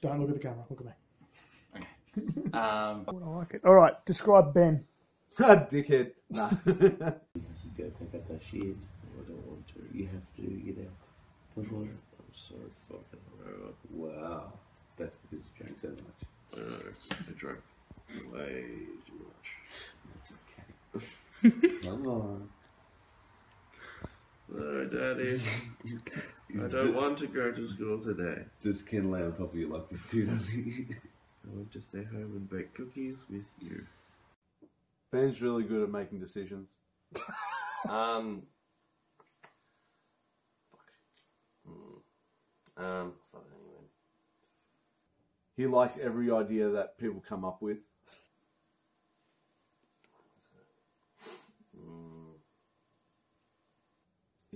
Don't look at the camera. Look at me. Okay. I like it. All right. Describe Ben. Dickhead. Nah. You go pick up that shit. I don't want to. You have to. You know. I'm so fucking rough. Wow. That's because you drank so much. I don't know. I drank way too much. That's okay. Come on. No, Daddy. I don't want to go to school today. Does Ken lay on top of you like this too, does he? I want to stay home and bake cookies with you. Ben's really good at making decisions. He likes every idea that people come up with.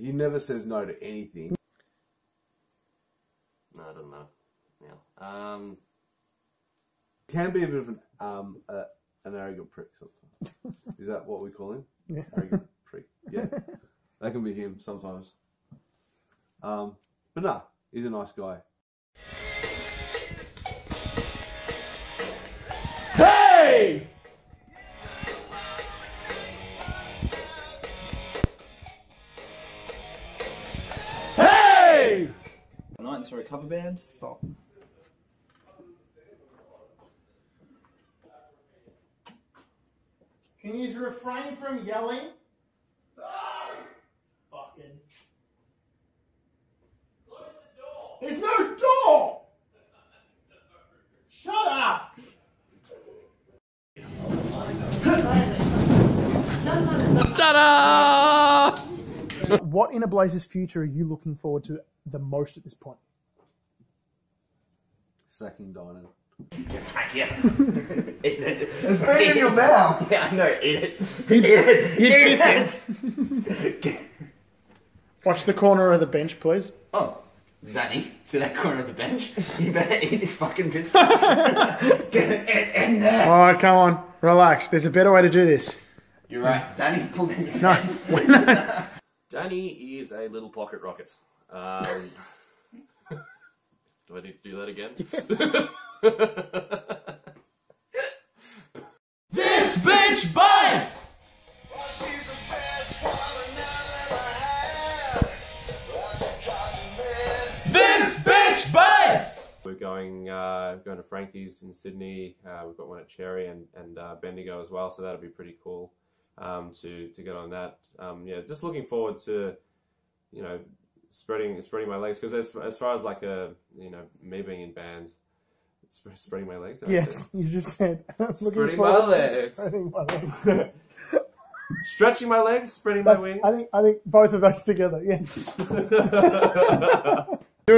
He never says no to anything. No, I don't know. Yeah. Can be a bit of an arrogant prick sometimes. Is that what we call him? Yeah. Arrogant prick. Yeah. That can be him sometimes. But nah, he's a nice guy. Hey! Sorry, cover band. Stop. Can you refrain from yelling? No! Fucking. Close the door. There's no door. Shut up. Ta-da! What in Ablaze's future are you looking forward to the most at this point? Sucking dino. Yeah. It's been in your mouth. Yeah, I know. Eat it. Eat it. Watch the corner of the bench, please. Oh, Danny, see that corner of the bench? You better eat this fucking biscuit. Get it in there. All right, come on, relax. There's a better way to do this. You're right, Danny. Pull down your pants. No. Danny is a little pocket rocket. Do I need to do that again? Yes. This bitch bites! Well, she's the best woman I've ever had. Well, she drives me mad. This bitch bites! We're going to Frankie's in Sydney. We've got one at Cherry and Bendigo as well, so that'll be pretty cool to get on that. Yeah, just looking forward to, you know, spreading my legs, because as far as like you know, me being in bands, spreading my legs. Yes, you just said. Spreading my legs. Stretching my legs, spreading my wings. I think both of us together. Yeah. Do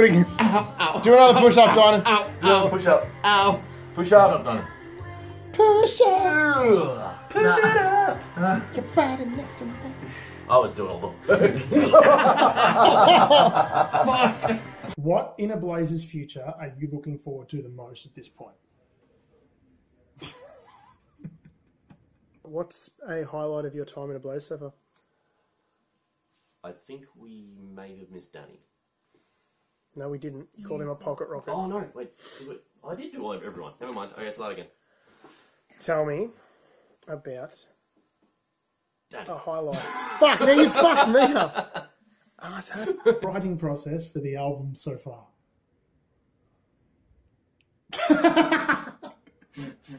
it again. Ow, ow, do another push up, Dino. Ow, ow, push up. Ow, push up, Dino. Push up. Push it up. Your body next to me. I was doing all the What in Ablaze's future are you looking forward to the most at this point? What's a highlight of your time in Ablaze so far? I think we may have missed Danny. No, we didn't. You called him a pocket rocket. Oh, no. Wait. I did do all of everyone. Never mind. Okay, start again. Tell me about... Danny. A highlight. Fuck, now you fucked me up. Arsehole. Writing process for the album so far. Fuck you,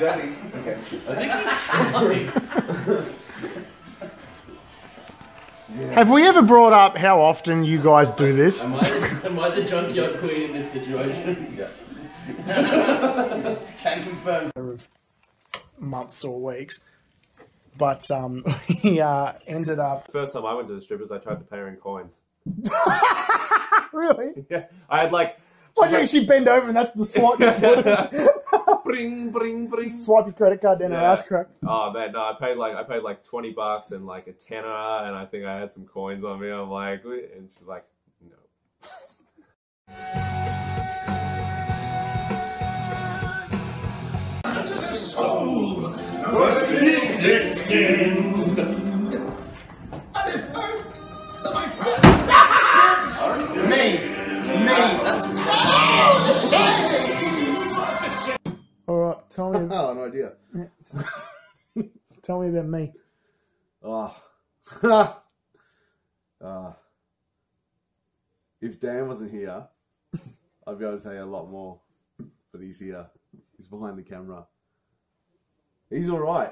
Daddy. Okay. Yeah. Have we ever brought up how often you guys do this? Am I the junkyard queen in this situation? Yeah. Can confirm. Months or weeks, but he ended up. First time I went to the strippers, I tried to pay her in coins. Really? Yeah. I had like. Why didn't she bend over and that's the slot? Bring, bring, bring. Swipe your credit card down her ass crack. Oh man, no, I paid like $20 and like a tenner, and I think I had some coins on me. I'm like, and she's like, no. Soul, but thick-skinned. me. Oh, no idea. Yeah. Tell me about me. Oh. If Dan wasn't here, I'd be able to tell you a lot more. But he's here. He's behind the camera. He's all right.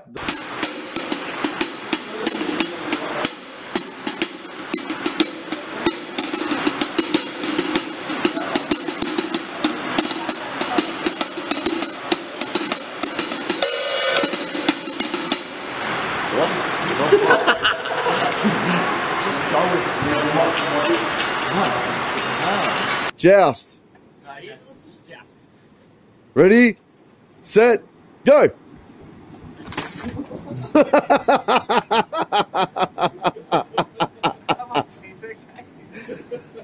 Joust. Yeah, let's just joust. Ready, set, go.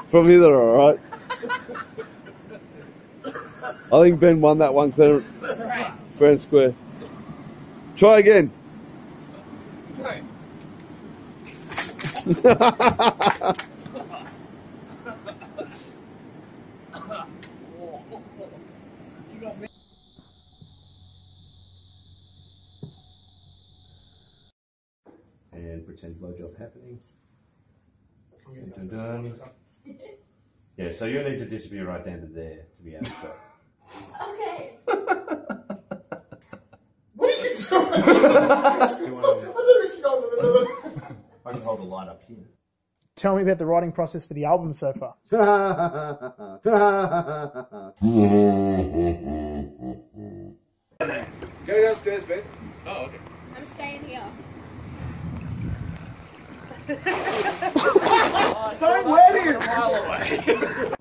From either, all right. I think Ben won that one clear, right. Fair and square. Try again. Right. And pretend blowjob happening. Dun, dun, dun. Yeah, so you'll need to disappear right down to there to be able to show. Okay. What are you doing? I can hold the light up here. Tell me about the writing process for the album so far. Go downstairs, Ben. Oh, okay. I'm staying here. Sorry, where are you? A mile away.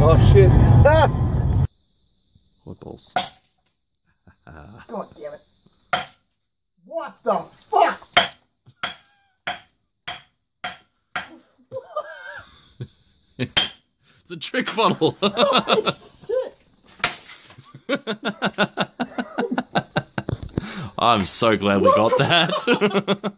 Oh shit. Ah! What balls? God damn it. What the fuck? It's a trick funnel. Oh, shit. I'm so glad we got that.